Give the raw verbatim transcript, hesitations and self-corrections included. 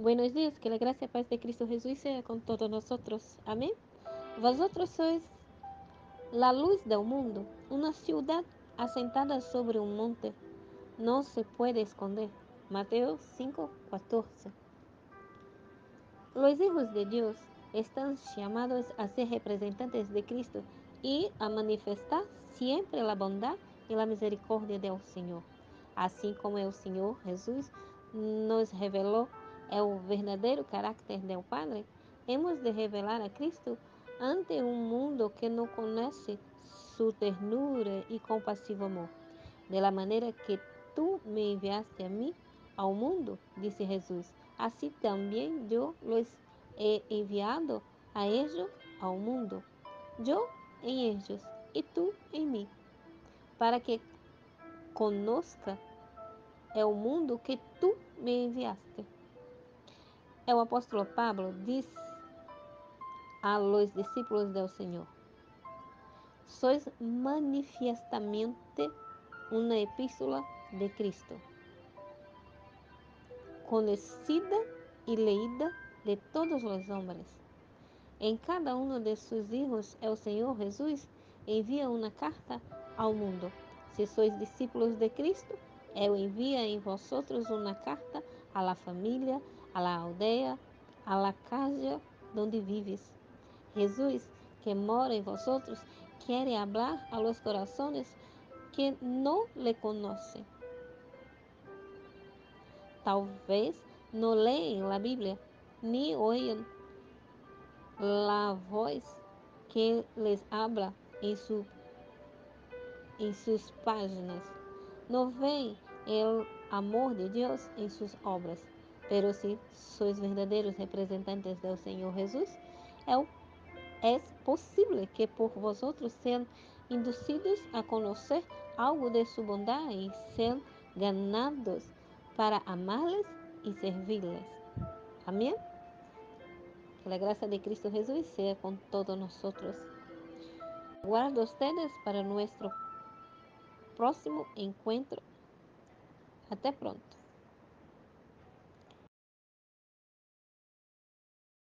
Buenos días, que la gracia y paz de Cristo Jesús sea con todos nosotros. Amén. Vosotros sois la luz del mundo. Una ciudad asentada sobre un monte no se puede esconder. Mateo cinco, catorce. Los hijos de Dios están llamados a ser representantes de Cristo y a manifestar siempre la bondad y la misericordia del Señor. Así como el Señor Jesús nos reveló el verdadero carácter del Padre, hemos de revelar a Cristo ante un mundo que no conoce su ternura y compasivo amor. De la manera que tú me enviaste a mí, al mundo, dice Jesús, así también yo los he enviado a ellos al mundo. Yo en ellos y tú en mí, para que conozca el mundo que tú me enviaste. O apóstolo Pablo diz a los discípulos del Senhor: sois manifiestamente uma epístola de Cristo, conhecida e leída de todos os homens. Em cada um de seus hijos, o Senhor Jesus envia uma carta ao mundo. Se sois discípulos de Cristo, ele envia em vosotros uma carta a la família, a la aldeia, a la casa donde vives. Jesus, que mora em vosotros, quer falar a los corazones que não le conhecem. Talvez não leiam a Bíblia, nem oiam a voz que les habla em, su, em suas páginas. Não veem o amor de Deus em suas obras. Pero se sois verdadeiros representantes do Senhor Jesus, é possível que por vosotros sejam induzidos a conhecer algo de sua bondade e sejam ganados para amá-los e servi-los. Amém? Que a graça de Cristo Jesus seja com todos nós. Guardo vocês para nosso próximo encontro. Até pronto.